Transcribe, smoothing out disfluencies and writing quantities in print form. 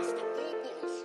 hasta púpulas.